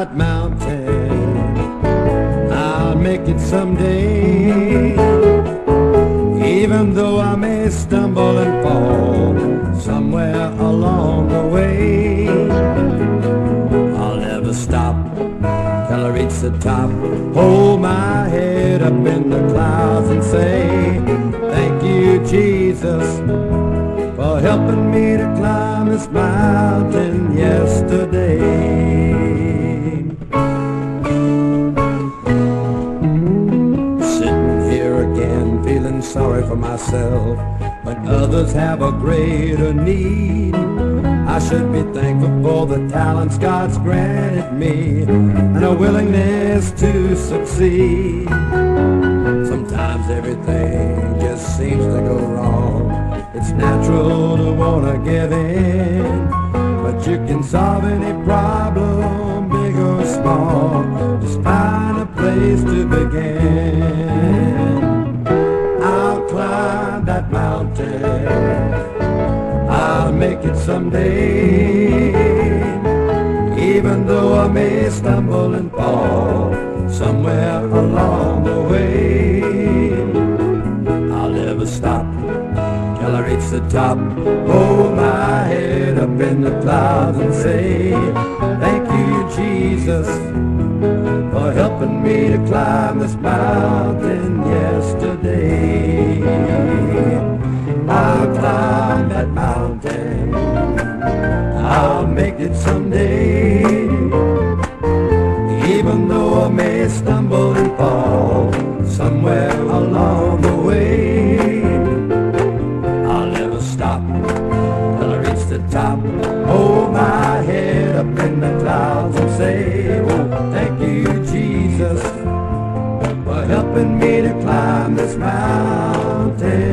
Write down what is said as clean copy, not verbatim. that mountain. I'll make it someday. Even though I may stumble and fall somewhere along the way, I'll never stop till I reach the top. Hold my head up in the clouds and say, thank you, Jesus, for helping me to climb this mountain yesterday. Feeling sorry for myself when others have a greater need. I should be thankful for the talents God's granted me and a willingness to succeed. Sometimes everything just seems to go wrong. It's natural to wanna give in, but you can solve any problem, big or small. Just find a place to begin. That mountain, I'll make it someday. Even though I may stumble and fall somewhere along the way, I'll never stop till I reach the top. Hold my head up in the clouds and say, thank you, Jesus, for helping me to climb this mountain yesterday. I'll climb that mountain, I'll make it someday. Even though I may stumble and fall somewhere along the way, I'll never stop till I reach the top. Hold my head up in the clouds and say, oh, thank you, Jesus, for helping me to climb this mountain.